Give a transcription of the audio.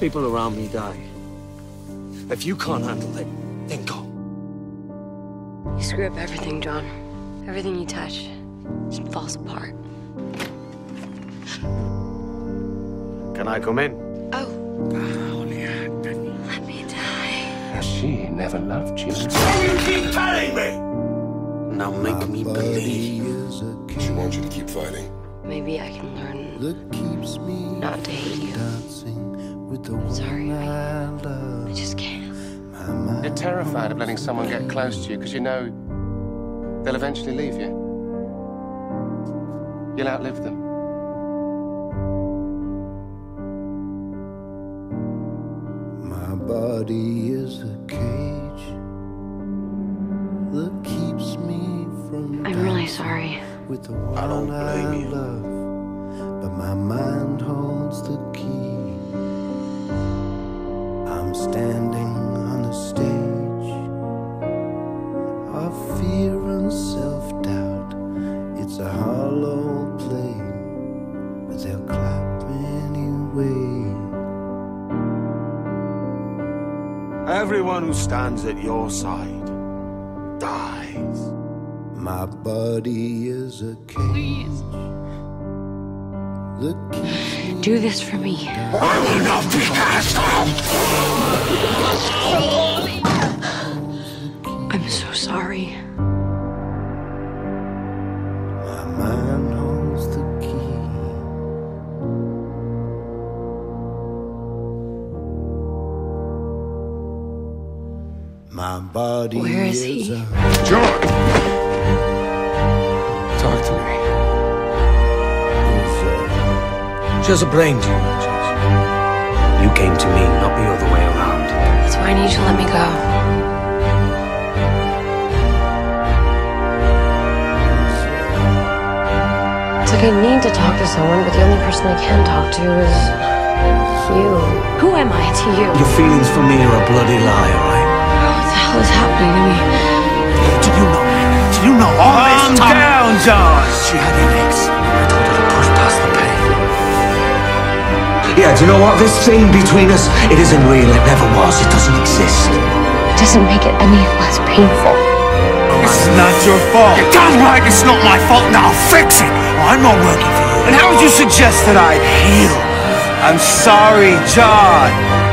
People around me die. If you can't handle it, then go. You screw up everything, John. Everything you touch just falls apart. Can I come in? Oh. Let me die. She never loved you. Why do you keep telling me? Now make me believe. She wants you to keep fighting. Maybe I can learn not to hate you. I'm sorry, I just can't. You're terrified of letting someone get close to you because you know they'll eventually leave you. You'll outlive them. My body is a cage that keeps me from. I'm really sorry. With the one I don't blame you. Love, but my mind holds the key. I'm standing on a stage of fear and self-doubt. It's a hollow play, but they'll clap anyway. Everyone who stands at your side dies. My body is a cage. Please. Do this for me. I will not be cast out. I'm so sorry. My mind holds the key. My body. Where is he? John! Talk to me. She has a brain tumor, Jason. You came to me, not the other way around. That's why I need you to let me go. It's like I need to talk to someone, but the only person I can talk to is you. Who am I to you? Your feelings for me are a bloody lie, all right? Oh, what the hell is happening to me? Do you know all this time? She had headaches. I told her to push past the pain. Yeah, do you know what? This thing between us, it isn't real. It never was. It doesn't exist. It doesn't make it any less painful. It's not your fault. You're damn right it's not my fault. Now I'll fix it. I'm not working for you. And how would you suggest that I heal? I'm sorry, John.